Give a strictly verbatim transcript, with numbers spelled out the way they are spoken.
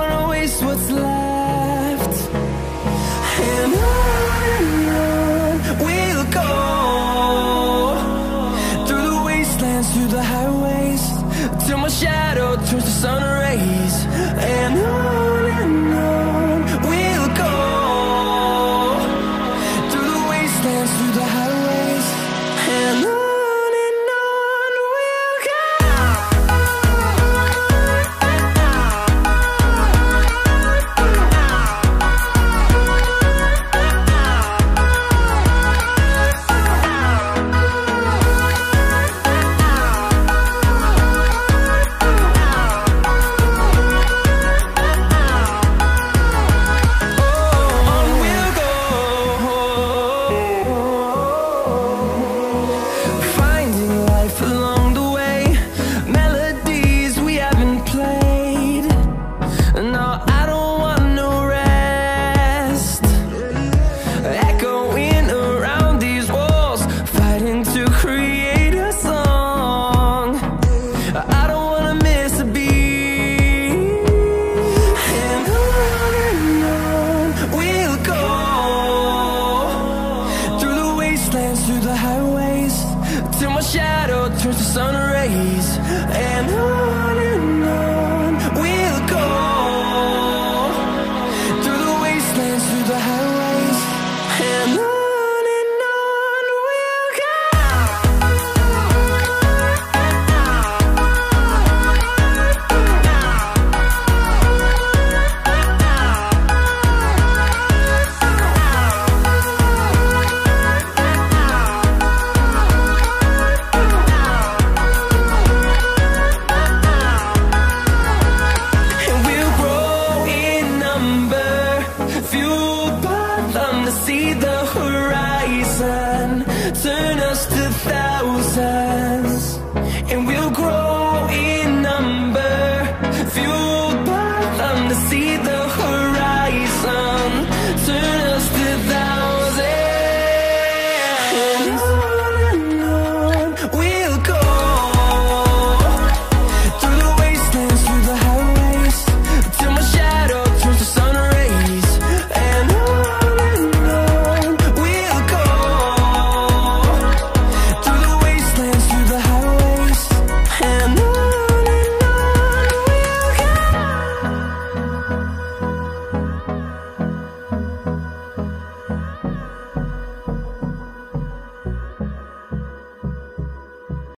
wanna waste what's left. And on and on we'll go, through the wastelands, through the highways, till my shadow turns to sun rays. And on and on we'll go, through the wastelands, through the highways, and on. Through the highways, till my shadow turns to sun rays, and on and on we'll go.